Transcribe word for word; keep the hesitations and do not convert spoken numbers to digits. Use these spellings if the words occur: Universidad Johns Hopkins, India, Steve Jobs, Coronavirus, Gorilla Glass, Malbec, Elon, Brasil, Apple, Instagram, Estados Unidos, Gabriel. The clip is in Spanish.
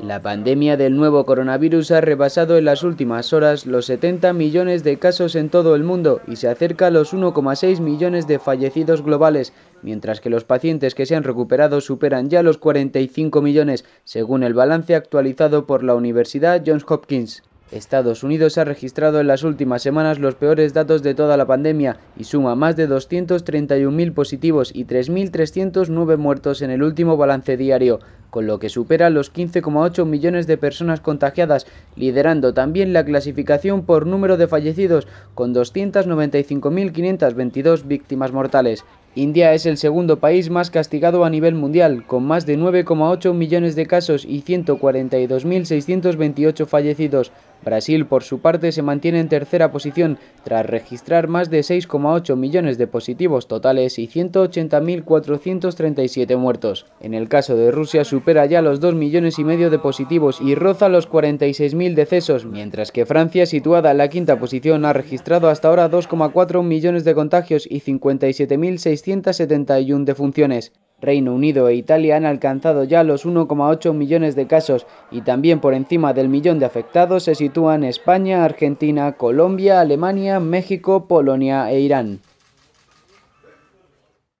La pandemia del nuevo coronavirus ha rebasado en las últimas horas los setenta millones de casos en todo el mundo y se acerca a los uno coma seis millones de fallecidos globales, mientras que los pacientes que se han recuperado superan ya los cuarenta y cinco millones, según el balance actualizado por la Universidad Johns Hopkins. Estados Unidos ha registrado en las últimas semanas los peores datos de toda la pandemia y suma más de doscientos treinta y un mil positivos y tres mil trescientos nueve muertos en el último balance diario, con lo que supera los quince coma ocho millones de personas contagiadas, liderando también la clasificación por número de fallecidos, con doscientas noventa y cinco mil quinientas veintidós víctimas mortales. India es el segundo país más castigado a nivel mundial, con más de nueve coma ocho millones de casos y ciento cuarenta y dos mil seiscientos veintiocho fallecidos. Brasil, por su parte, se mantiene en tercera posición, tras registrar más de seis coma ocho millones de positivos totales y ciento ochenta mil cuatrocientos treinta y siete muertos. En el caso de Rusia, supera ya los dos millones y medio de positivos y roza los cuarenta y seis mil decesos, mientras que Francia, situada en la quinta posición, ha registrado hasta ahora dos coma cuatro millones de contagios y cincuenta y siete mil seiscientas setenta y una defunciones. Reino Unido e Italia han alcanzado ya los uno coma ocho millones de casos y también por encima del millón de afectados se sitúan España, Argentina, Colombia, Alemania, México, Polonia e Irán.